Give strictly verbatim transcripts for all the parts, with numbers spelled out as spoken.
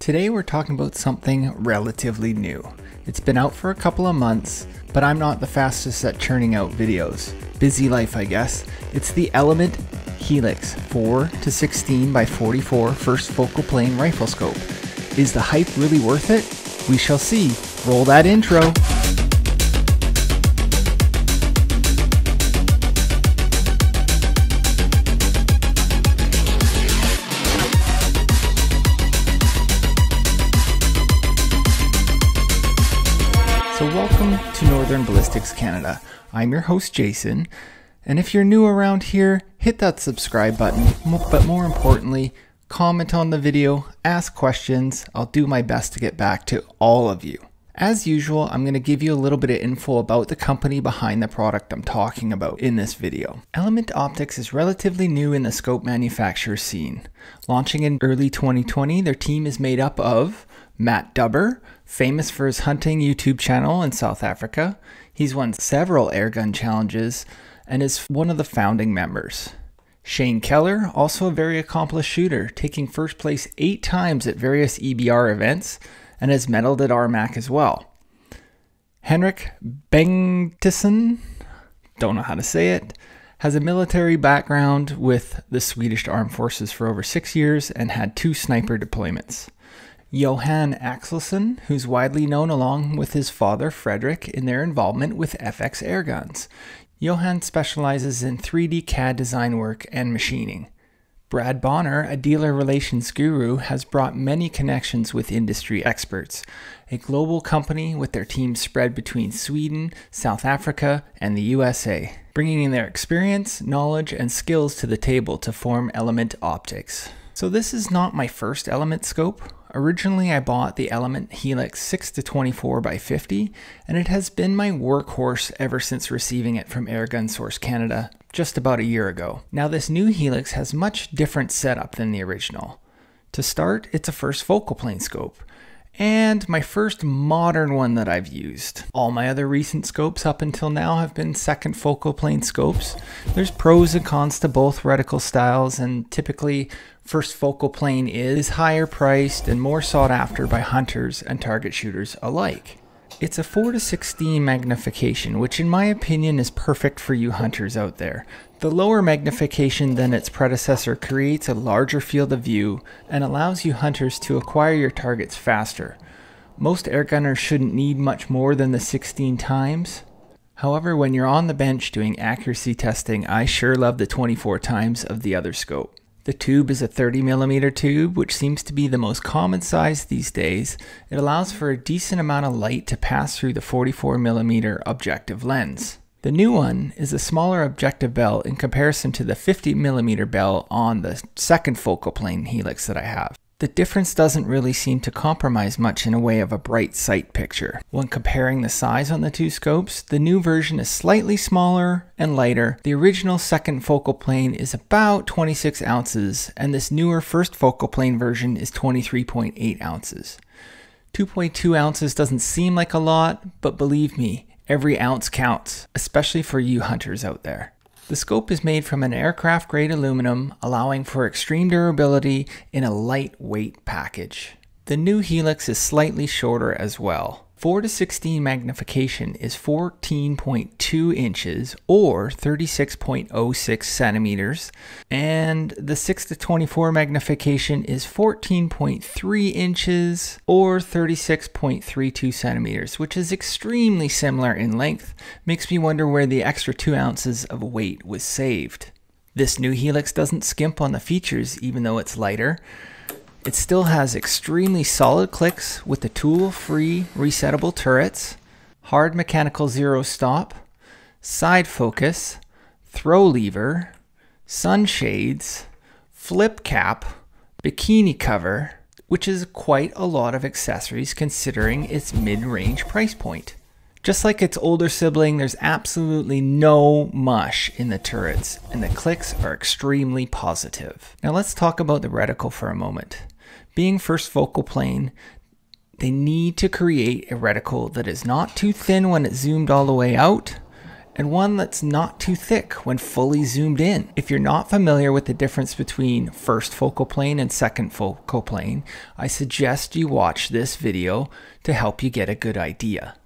Today we're talking about something relatively new. It's been out for a couple of months, but I'm not the fastest at churning out videos. Busy life, I guess. It's the Element Helix four to sixteen by forty-four first focal plane rifle scope. Is the hype really worth it? We shall see. Roll that intro. So welcome to Northern Ballistics Canada. I'm your host Jason, and if you're new around here, hit that subscribe button, but more importantly, comment on the video, ask questions. I'll do my best to get back to all of you. As usual, I'm going to give you a little bit of info about the company behind the product I'm talking about in this video. Element Optics is relatively new in the scope manufacturer scene. Launching in early twenty twenty, their team is made up of Matt Dubber, famous for his hunting YouTube channel in South Africa. He's won several airgun challenges and is one of the founding members. Shane Kellar, also a very accomplished shooter, taking first place eight times at various E B R events and has medaled at R MAC as well. Henrik Bengtsson, don't know how to say it, has a military background with the Swedish Armed Forces for over six years and had two sniper deployments. Johan Axelsson, who's widely known along with his father Frederick in their involvement with F X airguns. Johan specializes in three D C A D design work and machining. Brad Bonner, a dealer relations guru, has brought many connections with industry experts, a global company with their teams spread between Sweden, South Africa, and the U S A, bringing in their experience, knowledge, and skills to the table to form Element Optics. So this is not my first Element scope. Originally, I bought the Element Helix six to twenty-four by fifty, and it has been my workhorse ever since receiving it from Airgun Source Canada just about a year ago. Now, this new Helix has much different setup than the original. To start, it's a first focal plane scope, and my first modern one that I've used. All my other recent scopes up until now have been second focal plane scopes. There's pros and cons to both reticle styles, and typically first focal plane is higher priced and more sought after by hunters and target shooters alike. It's a four to sixteen magnification, which in my opinion is perfect for you hunters out there. The lower magnification than its predecessor creates a larger field of view and allows you hunters to acquire your targets faster. Most airgunners shouldn't need much more than the sixteen times. However, when you're on the bench doing accuracy testing, I sure love the twenty-four times of the other scope. The tube is a thirty millimeter tube, which seems to be the most common size these days. It allows for a decent amount of light to pass through the forty-four millimeter objective lens. The new one is a smaller objective bell in comparison to the fifty millimeter bell on the second focal plane Helix that I have. The difference doesn't really seem to compromise much in a way of a bright sight picture. When comparing the size on the two scopes, the new version is slightly smaller and lighter. The original second focal plane is about twenty-six ounces, and this newer first focal plane version is twenty-three point eight ounces. two point two ounces doesn't seem like a lot, but believe me, every ounce counts, especially for you hunters out there. The scope is made from an aircraft-grade aluminum, allowing for extreme durability in a lightweight package. The new Helix is slightly shorter as well. four to sixteen magnification is fourteen point two inches or thirty-six point zero six centimeters, and the six to twenty-four magnification is fourteen point three inches or thirty-six point three two centimeters, which is extremely similar in length. Makes me wonder where the extra two ounces of weight was saved. This new Helix doesn't skimp on the features, even though it's lighter. It still has extremely solid clicks with the tool-free resettable turrets, hard mechanical zero stop, side focus, throw lever, sunshades, flip cap, bikini cover, which is quite a lot of accessories considering its mid-range price point. Just like its older sibling, there's absolutely no mush in the turrets, and the clicks are extremely positive. Now let's talk about the reticle for a moment. Being first focal plane, they need to create a reticle that is not too thin when it's zoomed all the way out and one that's not too thick when fully zoomed in. If you're not familiar with the difference between first focal plane and second focal plane, I suggest you watch this video to help you get a good idea.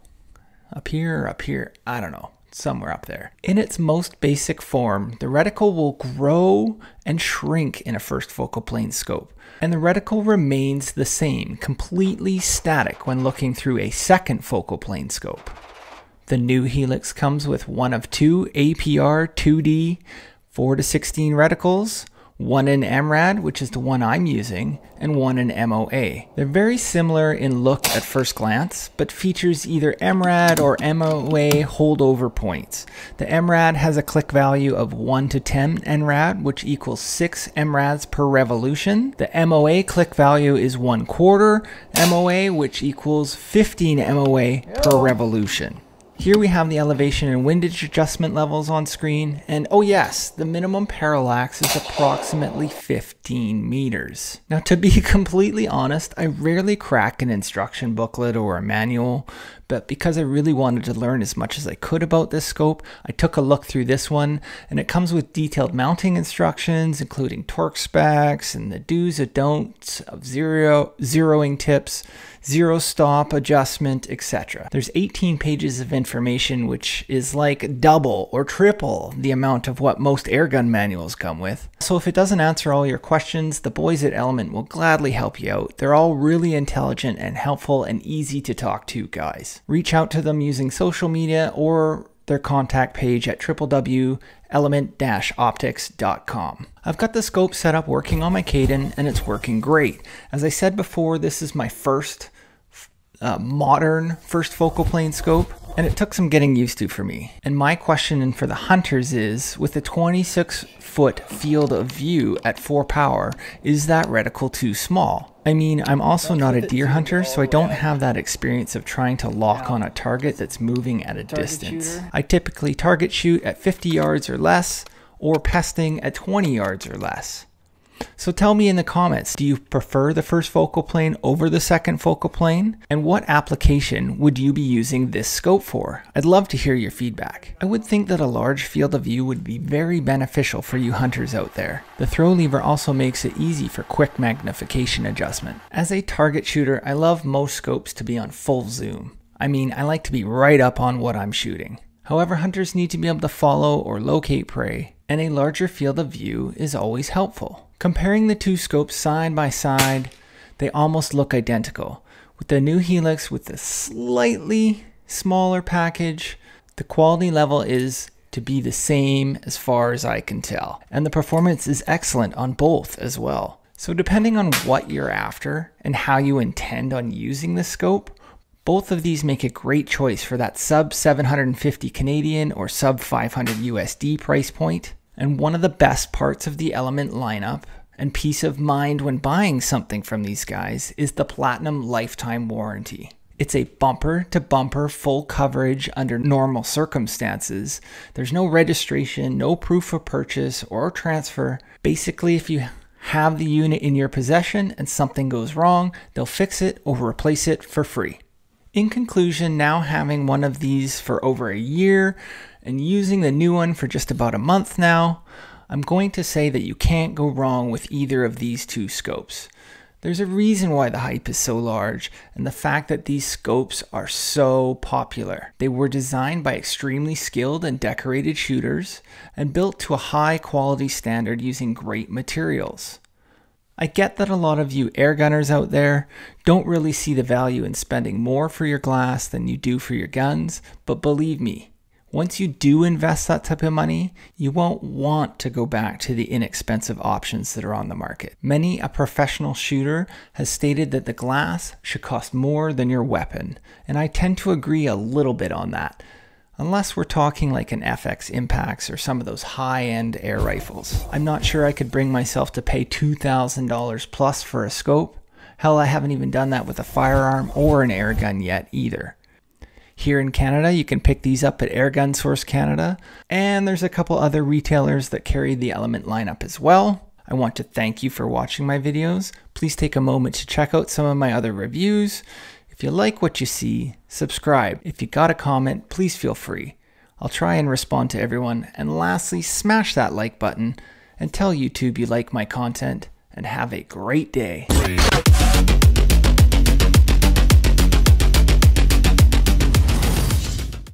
Up here, up here, I don't know, somewhere up there. In its most basic form, the reticle will grow and shrink in a first focal plane scope, and the reticle remains the same, completely static when looking through a second focal plane scope. The new Helix comes with one of two A P R two D four to sixteen reticles, one in M RAD, which is the one I'm using, and one in M O A. They're very similar in look at first glance, but features either M RAD or M O A holdover points. The M RAD has a click value of one to ten N RAD, which equals six M RADs per revolution. The M O A click value is one quarter M O A, which equals fifteen M O A per revolution. Here we have the elevation and windage adjustment levels on screen, and oh yes, the minimum parallax is approximately fifteen meters. Now, to be completely honest, I rarely crack an instruction booklet or a manual, but because I really wanted to learn as much as I could about this scope, I took a look through this one, and it comes with detailed mounting instructions, including torque specs and the do's and don'ts of zero, zeroing tips, zero stop adjustment, et cetera. There's eighteen pages of information, which is like double or triple the amount of what most airgun manuals come with. So if it doesn't answer all your questions, the boys at Element will gladly help you out. They're all really intelligent and helpful and easy to talk to guys. Reach out to them using social media or their contact page at w w w dot element dash optics dot com. I've got the scope set up working on my Cayden, and it's working great. As I said before, this is my first uh, modern first focal plane scope, and it took some getting used to for me. And my question for the hunters is, with a twenty-six foot field of view at four power, is that reticle too small? I mean, I'm also not a deer hunter, so I don't have that experience of trying to lock on a target that's moving at a distance. I typically target shoot at fifty yards or less, or pesting at twenty yards or less. So tell me in the comments, do you prefer the first focal plane over the second focal plane? And what application would you be using this scope for? I'd love to hear your feedback. I would think that a large field of view would be very beneficial for you hunters out there. The throw lever also makes it easy for quick magnification adjustment. As a target shooter, I love most scopes to be on full zoom. I mean, I like to be right up on what I'm shooting. However, hunters need to be able to follow or locate prey, and a larger field of view is always helpful. Comparing the two scopes side by side, they almost look identical. With the new Helix with the slightly smaller package, the quality level is to be the same as far as I can tell. And the performance is excellent on both as well. So depending on what you're after and how you intend on using the scope, both of these make a great choice for that sub seven hundred fifty Canadian or sub five hundred U S D price point. And one of the best parts of the Element lineup and peace of mind when buying something from these guys is the Platinum Lifetime Warranty. It's a bumper to bumper full coverage under normal circumstances. There's no registration, no proof of purchase or transfer. Basically, if you have the unit in your possession and something goes wrong, they'll fix it or replace it for free. In conclusion, now having one of these for over a year and using the new one for just about a month now, I'm going to say that you can't go wrong with either of these two scopes. There's a reason why the hype is so large, and the fact that these scopes are so popular. They were designed by extremely skilled and decorated shooters and built to a high quality standard using great materials. I get that a lot of you airgunners out there don't really see the value in spending more for your glass than you do for your guns, but believe me, once you do invest that type of money, you won't want to go back to the inexpensive options that are on the market. Many a professional shooter has stated that the glass should cost more than your weapon, and I tend to agree a little bit on that. Unless we're talking like an F X Impacts or some of those high-end air rifles. I'm not sure I could bring myself to pay two thousand dollars plus for a scope. Hell, I haven't even done that with a firearm or an airgun yet either. Here in Canada, you can pick these up at Airgun Source Canada, and there's a couple other retailers that carry the Element lineup as well. I want to thank you for watching my videos. Please take a moment to check out some of my other reviews. If you like what you see, subscribe. If you got a comment, please feel free. I'll try and respond to everyone, and lastly, smash that like button and tell YouTube you like my content, and have a great day.